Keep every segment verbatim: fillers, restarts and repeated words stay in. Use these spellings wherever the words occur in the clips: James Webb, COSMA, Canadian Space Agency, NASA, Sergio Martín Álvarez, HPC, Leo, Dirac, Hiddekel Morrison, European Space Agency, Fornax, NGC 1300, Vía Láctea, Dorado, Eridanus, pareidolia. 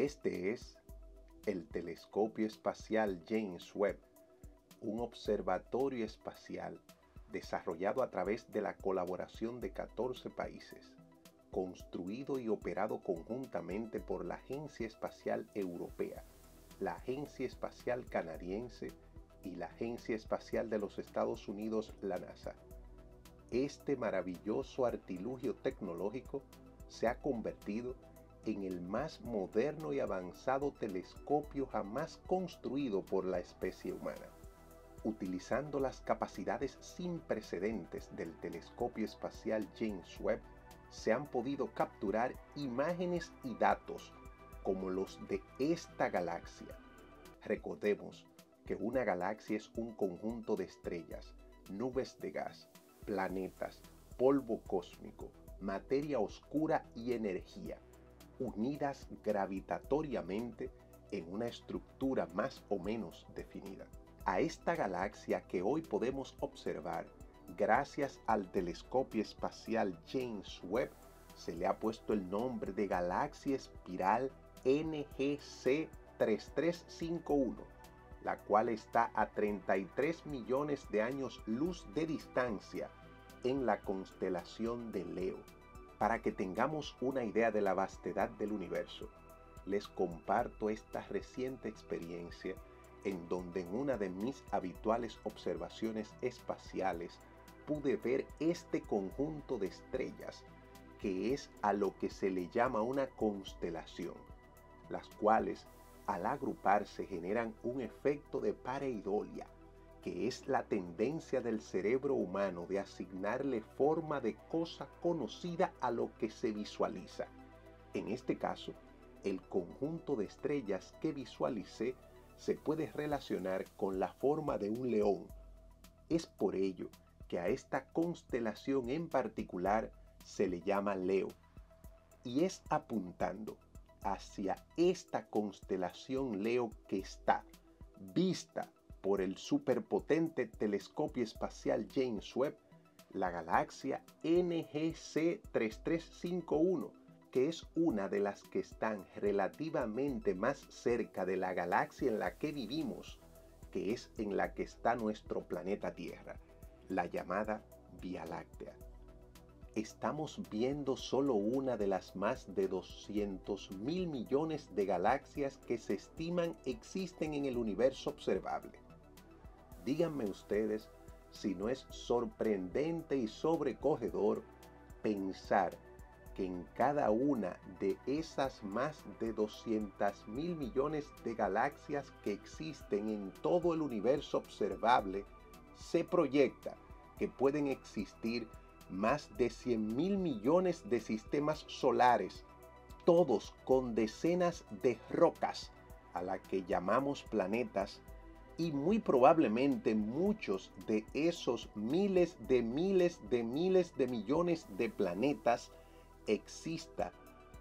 Este es el telescopio espacial James Webb, un observatorio espacial desarrollado a través de la colaboración de catorce países, construido y operado conjuntamente por la Agencia Espacial Europea, la Agencia Espacial Canadiense y la Agencia Espacial de los Estados Unidos, la NASA. Este maravilloso artilugio tecnológico se ha convertido en el más moderno y avanzado telescopio jamás construido por la especie humana. Utilizando las capacidades sin precedentes del telescopio espacial James Webb, se han podido capturar imágenes y datos como los de esta galaxia. Recordemos que una galaxia es un conjunto de estrellas, nubes de gas, planetas, polvo cósmico, materia oscura y energía, unidas gravitatoriamente en una estructura más o menos definida. A esta galaxia que hoy podemos observar, gracias al telescopio espacial James Webb, se le ha puesto el nombre de galaxia espiral N G C tres tres cinco uno, la cual está a treinta y tres millones de años luz de distancia en la constelación de Leo. Para que tengamos una idea de la vastedad del universo, les comparto esta reciente experiencia en donde en una de mis habituales observaciones espaciales pude ver este conjunto de estrellas, que es a lo que se le llama una constelación, las cuales al agruparse generan un efecto de pareidolia, que es la tendencia del cerebro humano de asignarle forma de cosa conocida a lo que se visualiza. En este caso, el conjunto de estrellas que visualicé se puede relacionar con la forma de un león. Es por ello que a esta constelación en particular se le llama Leo, y es apuntando hacia esta constelación Leo que está vista por el superpotente telescopio espacial James Webb, la galaxia N G C tres tres cinco uno, que es una de las que están relativamente más cerca de la galaxia en la que vivimos, que es en la que está nuestro planeta Tierra, la llamada Vía Láctea. Estamos viendo solo una de las más de doscientos mil millones de galaxias que se estiman existen en el universo observable. Díganme ustedes si no es sorprendente y sobrecogedor pensar que en cada una de esas más de doscientos mil millones de galaxias que existen en todo el universo observable, se proyecta que pueden existir más de cien mil millones de sistemas solares, todos con decenas de rocas a las que llamamos planetas, y muy probablemente muchos de esos miles de miles de miles de millones de planetas exista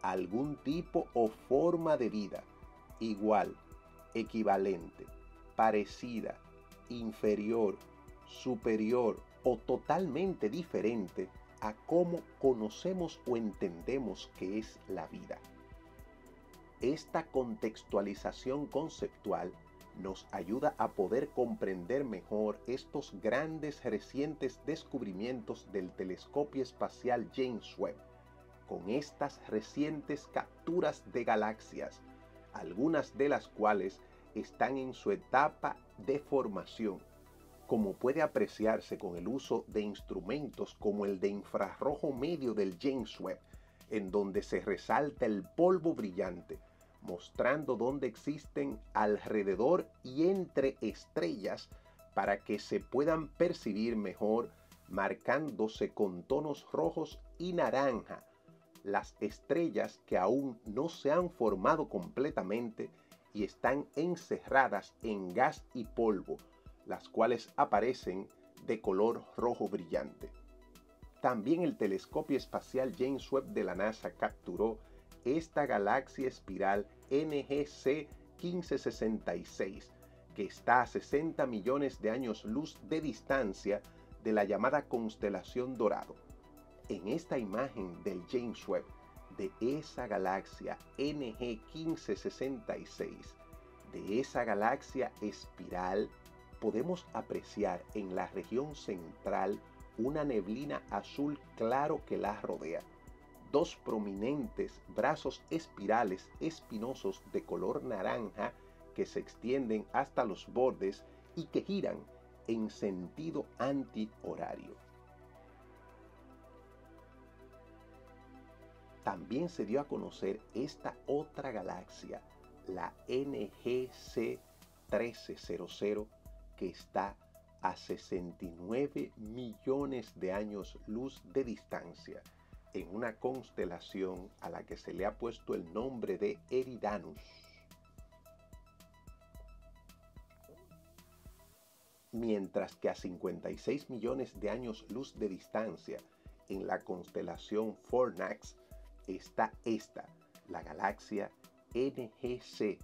algún tipo o forma de vida igual, equivalente, parecida, inferior, superior o totalmente diferente a cómo conocemos o entendemos que es la vida. Esta contextualización conceptual nos ayuda a poder comprender mejor estos grandes recientes descubrimientos del telescopio espacial James Webb, con estas recientes capturas de galaxias, algunas de las cuales están en su etapa de formación, como puede apreciarse con el uso de instrumentos como el de infrarrojo medio del James Webb, en donde se resalta el polvo brillante, mostrando dónde existen alrededor y entre estrellas para que se puedan percibir mejor, marcándose con tonos rojos y naranja las estrellas que aún no se han formado completamente y están encerradas en gas y polvo, las cuales aparecen de color rojo brillante. También el telescopio espacial James Webb de la NASA capturó esta galaxia espiral N G C quince sesenta y seis, que está a sesenta millones de años luz de distancia de la llamada constelación Dorado. En esta imagen del James Webb de esa galaxia N G quince sesenta y seis, de esa galaxia espiral, podemos apreciar en la región central una neblina azul claro que la rodea. Dos prominentes brazos espirales espinosos de color naranja que se extienden hasta los bordes y que giran en sentido antihorario. También se dio a conocer esta otra galaxia, la N G C trece cero cero, que está a sesenta y nueve millones de años luz de distancia, en una constelación a la que se le ha puesto el nombre de Eridanus. Mientras que a cincuenta y seis millones de años luz de distancia, en la constelación Fornax, está esta, la galaxia N G C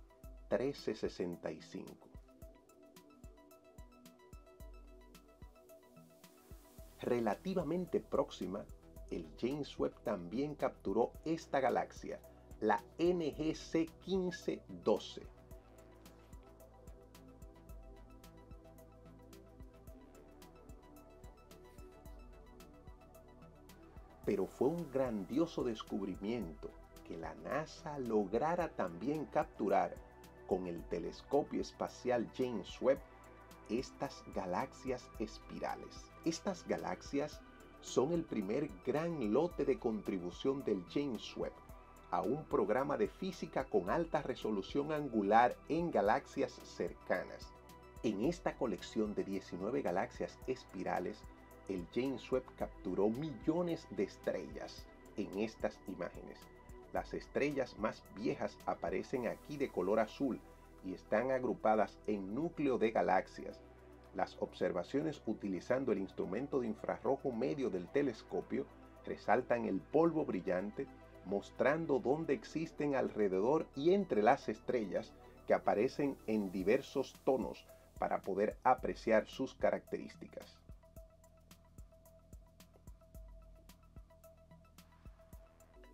trece sesenta y cinco. Relativamente próxima, el James Webb también capturó esta galaxia, la N G C quince doce. Pero fue un grandioso descubrimiento que la NASA lograra también capturar con el telescopio espacial James Webb estas galaxias espirales. Estas galaxias son el primer gran lote de contribución del James Webb a un programa de física con alta resolución angular en galaxias cercanas. En esta colección de diecinueve galaxias espirales, el James Webb capturó millones de estrellas en estas imágenes. Las estrellas más viejas aparecen aquí de color azul y están agrupadas en núcleo de galaxias. Las observaciones utilizando el instrumento de infrarrojo medio del telescopio resaltan el polvo brillante, mostrando dónde existen alrededor y entre las estrellas que aparecen en diversos tonos para poder apreciar sus características.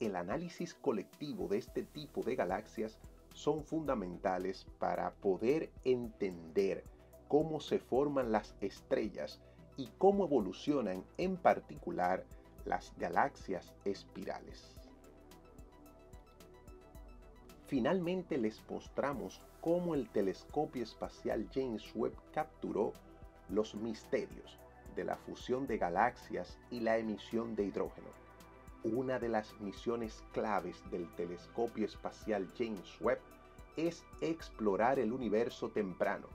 El análisis colectivo de este tipo de galaxias son fundamentales para poder entender cómo se forman las estrellas y cómo evolucionan, en particular, las galaxias espirales. Finalmente les mostramos cómo el telescopio espacial James Webb capturó los misterios de la fusión de galaxias y la emisión de hidrógeno. Una de las misiones claves del telescopio espacial James Webb es explorar el universo temprano.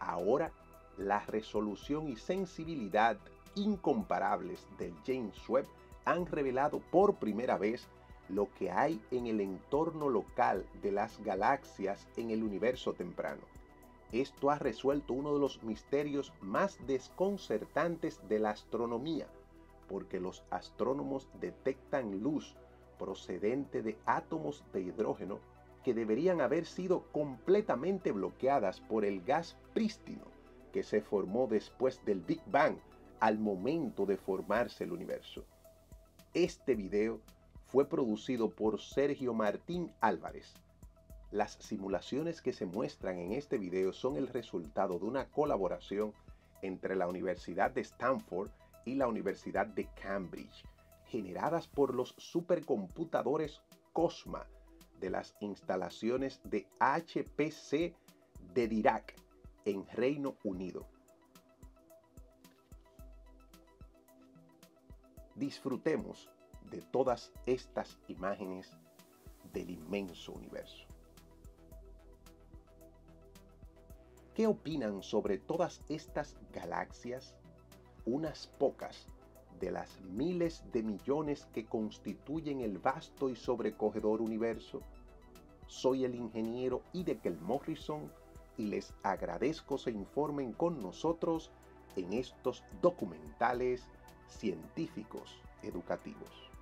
Ahora, la resolución y sensibilidad incomparables del James Webb han revelado por primera vez lo que hay en el entorno local de las galaxias en el universo temprano. Esto ha resuelto uno de los misterios más desconcertantes de la astronomía, porque los astrónomos detectan luz procedente de átomos de hidrógeno que deberían haber sido completamente bloqueadas por el gas prístino que se formó después del Big Bang al momento de formarse el universo. Este video fue producido por Sergio Martín Álvarez. Las simulaciones que se muestran en este video son el resultado de una colaboración entre la Universidad de Stanford y la Universidad de Cambridge, generadas por los supercomputadores COSMA de las instalaciones de H P C de Dirac en Reino Unido. Disfrutemos de todas estas imágenes del inmenso universo. ¿Qué opinan sobre todas estas galaxias? Unas pocas de las miles de millones que constituyen el vasto y sobrecogedor universo. Soy el ingeniero Hiddekel Morrison y les agradezco se informen con nosotros en estos documentales científicos educativos.